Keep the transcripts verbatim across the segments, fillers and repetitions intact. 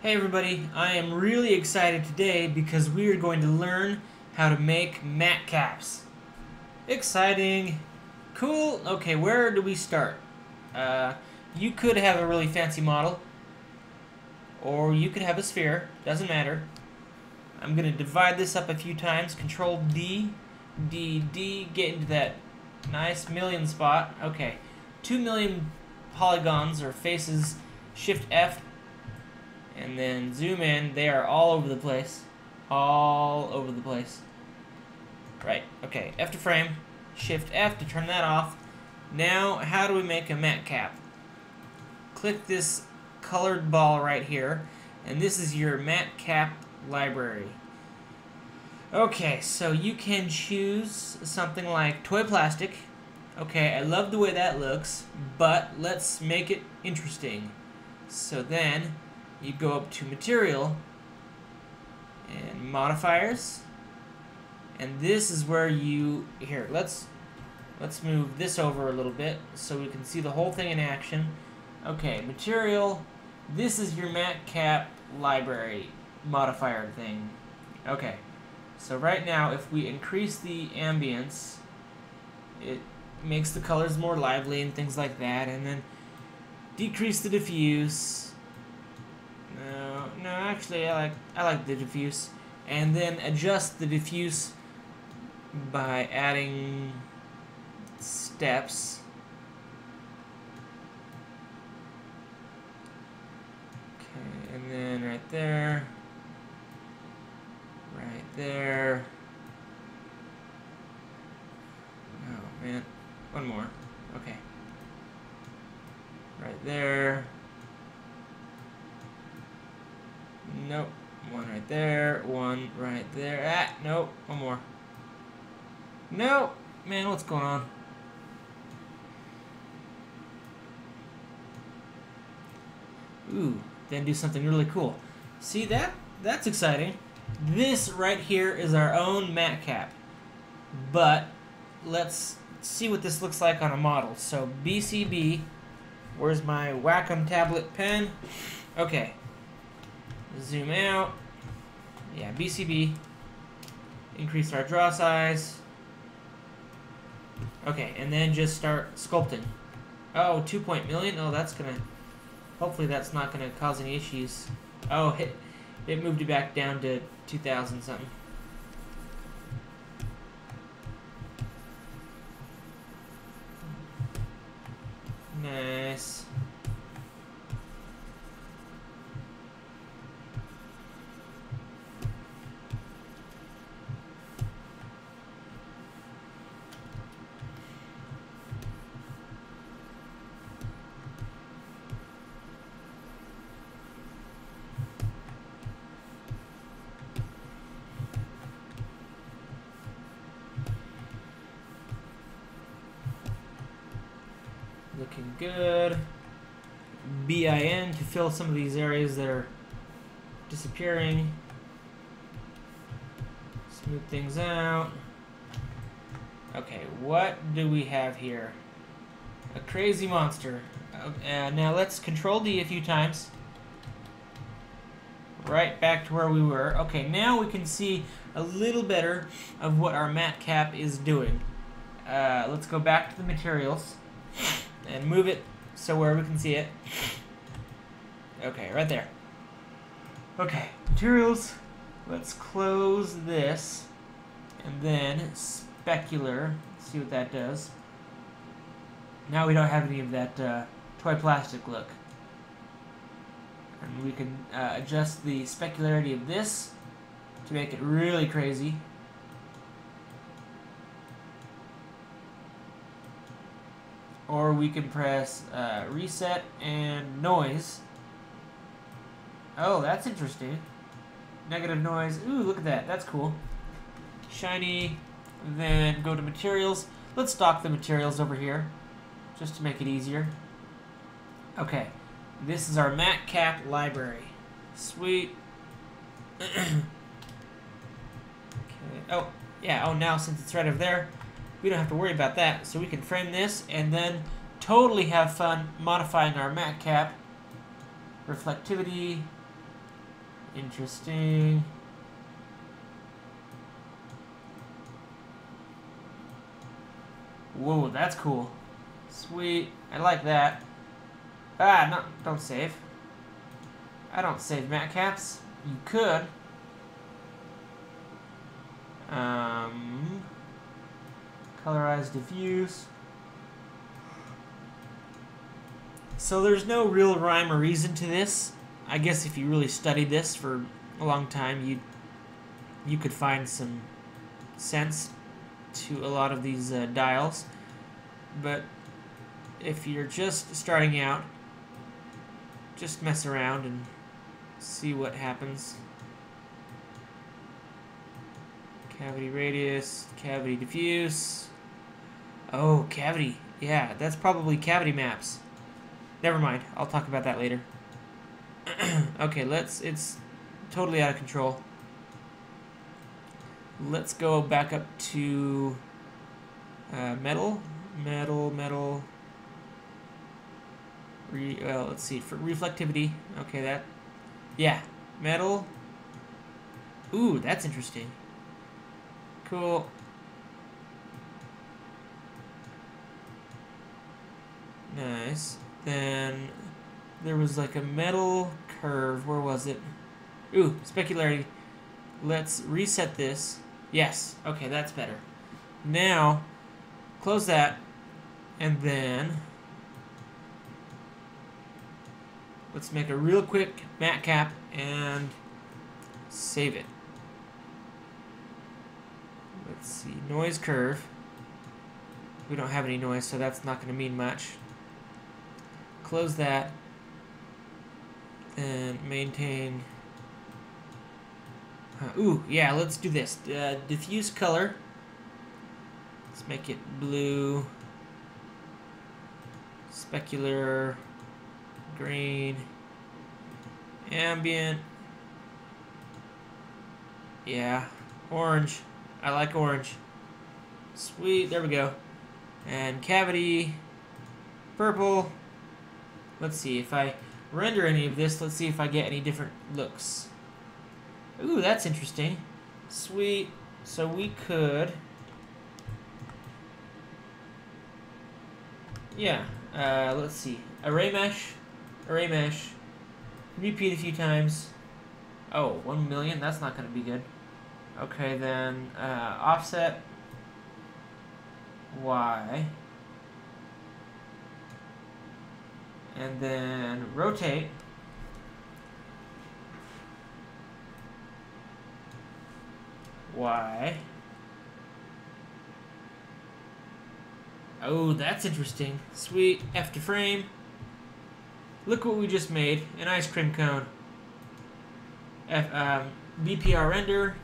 Hey everybody, I am really excited today because we are going to learn how to make mat caps. Exciting! Cool! Okay, where do we start? Uh, you could have a really fancy model, or you could have a sphere, doesn't matter. I'm going to divide this up a few times, control D, D, D, get into that nice million spot. Okay, two million polygons or faces, shift F, and then zoom in. They are all over the place. All over the place. Right, okay. F to frame. Shift F to turn that off. Now, how do we make a mat cap? Click this colored ball right here, and this is your MatCap library. Okay, so you can choose something like toy plastic. Okay, I love the way that looks, but let's make it interesting. So then, you go up to material and modifiers, and this is where you here let's let's move this over a little bit so we can see the whole thing in action. Okay, material, this is your MatCap library modifier thing. Okay, so right now if we increase the ambience, it makes the colors more lively and things like that, and then decrease the diffuse. No, no, actually, I like I like the diffuse, and then adjust the diffuse by adding steps. Okay, and then right there, right there. Oh man, one more. Okay, right there. Nope. One right there. One right there. Ah, nope. One more. Nope. Man, what's going on? Ooh. Then do something really cool. See that? That's exciting. This right here is our own mat cap. But let's see what this looks like on a model. So B C B. Where's my Wacom tablet pen? Okay. Zoom out. Yeah, B C B. Increase our draw size. Okay, and then just start sculpting. Oh, two point million? Oh, that's gonna... Hopefully that's not gonna cause any issues. Oh, it, it moved it back down to two thousand something. Nice. Looking good. B I N to fill some of these areas that are disappearing. Smooth things out. Okay, what do we have here? A crazy monster. Uh, now let's control D a few times. Right back to where we were. Okay, now we can see a little better of what our mat cap is doing. Uh, let's go back to the materials and move it so where we can see it. Okay, right there. Okay, materials. Let's close this. And then specular. Let's see what that does. Now we don't have any of that uh, toy plastic look. And we can uh, adjust the specularity of this to make it really crazy. Or we can press uh, reset and noise. Oh, that's interesting. Negative noise. Ooh, look at that. That's cool. Shiny. Then go to materials. Let's dock the materials over here just to make it easier. Okay. This is our MatCap library. Sweet. Okay. Oh, yeah. Oh, now since it's right over there, we don't have to worry about that, so we can frame this and then totally have fun modifying our mat cap, reflectivity, Interesting. Whoa, that's cool. Sweet. I like that. Ah, no, don't save. I don't save MatCaps. You could. Um, colorize, diffuse. So there's no real rhyme or reason to this. I guess if you really studied this for a long time, you you could find some sense to a lot of these uh, dials. But if you're just starting out, just mess around and see what happens. Cavity radius, cavity diffuse. Oh, cavity. Yeah, that's probably cavity maps. Never mind. I'll talk about that later. Okay, let's... It's totally out of control. Let's go back up to uh, metal. Metal, metal... Re, well, let's see. For reflectivity. Okay, that... Yeah. Metal. Ooh, that's interesting. Cool. Nice. Then there was like a metal curve. Where was it? Ooh, specularity. Let's reset this. Yes. Okay, that's better. Now, close that. And then let's make a real quick MatCap and save it. Let's see, noise curve. We don't have any noise, so that's not going to mean much. Close that. And maintain. Uh, ooh, yeah, let's do this. Uh, diffuse color. Let's make it blue. Specular. Green. Ambient. Yeah. Orange. I like orange. Sweet, there we go. And cavity, purple. Let's see if I render any of this. Let's see if I get any different looks. Ooh, that's interesting. Sweet. So we could, yeah. Uh, let's see. Array mesh, array mesh. Repeat a few times. Oh, one million. That's not going to be good. Okay, then uh, offset Y, and then rotate, Y. Oh, that's interesting. Sweet. F to frame. Look what we just made, an ice cream cone. F, um, B P R render.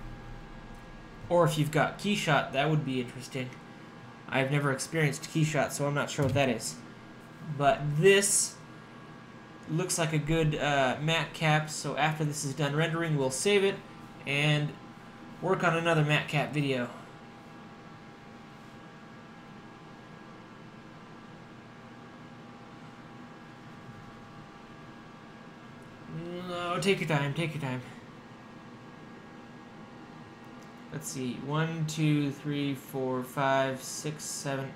Or if you've got KeyShot, that would be interesting. I've never experienced KeyShot, so I'm not sure what that is. But this looks like a good uh, MatCap, so after this is done rendering, we'll save it and work on another MatCap video. No, take your time, take your time. Let's see, one, two, three, four, five, six, seven,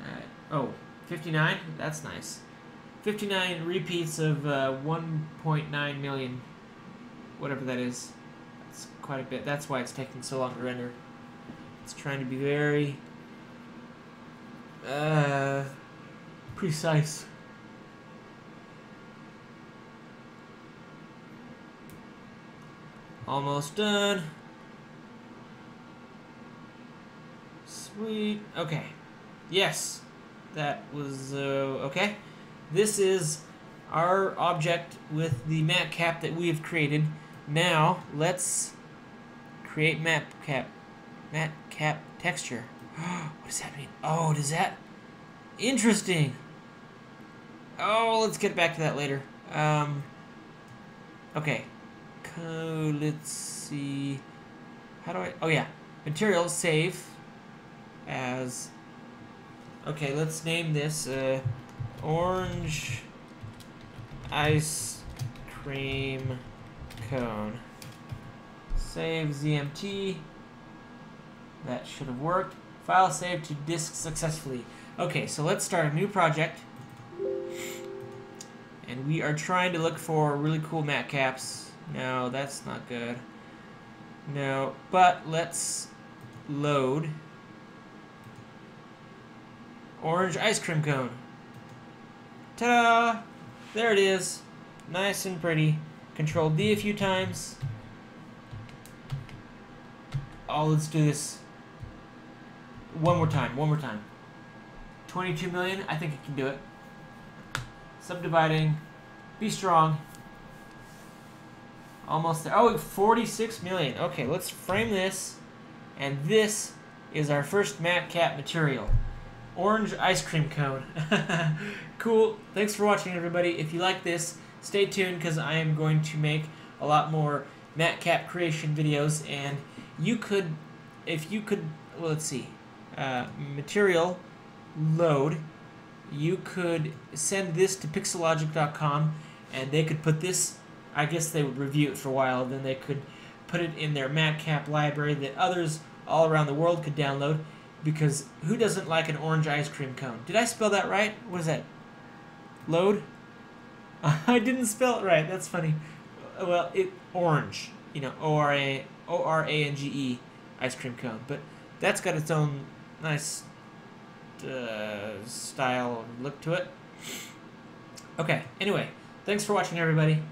uh, oh, fifty-nine? That's nice. fifty-nine repeats of uh, one point nine million, whatever that is. That's quite a bit. That's why it's taking so long to render. It's trying to be very uh, precise. Almost done. Sweet. Okay. Yes. That was, uh, okay. This is our object with the MatCap that we have created. Now, let's create MatCap. MatCap texture. What does that mean? Oh, does that... Interesting. Oh, let's get back to that later. Um, okay. Co let's see. How do I... Oh, yeah. Material, save. As okay, let's name this uh, orange ice cream cone. Save Z M T. That should have worked. File saved to disk successfully. Okay, so let's start a new project. And we are trying to look for really cool MatCaps. No, that's not good. No, but let's load orange ice cream cone. Ta-da! There it is. Nice and pretty. Control D a few times. Oh, let's do this one more time, one more time. twenty-two million, I think it can do it. Subdividing, be strong. Almost there. Oh, forty-six million. Okay, let's frame this. And this is our first MatCap material. Orange ice cream cone. Cool. Thanks for watching, everybody. If you like this, stay tuned because I am going to make a lot more MatCap creation videos. And you could, if you could, well, let's see, uh, material load, you could send this to pixologic dot com and they could put this, I guess they would review it for a while, then they could put it in their MatCap library that others all around the world could download, because who doesn't like an orange ice cream cone? Did I spell that right? What is that? Load? I didn't spell it right. That's funny. Well, it orange, you know, O R A, O R A N G E, ice cream cone. But that's got its own nice uh, style and look to it. Okay, anyway, thanks for watching, everybody.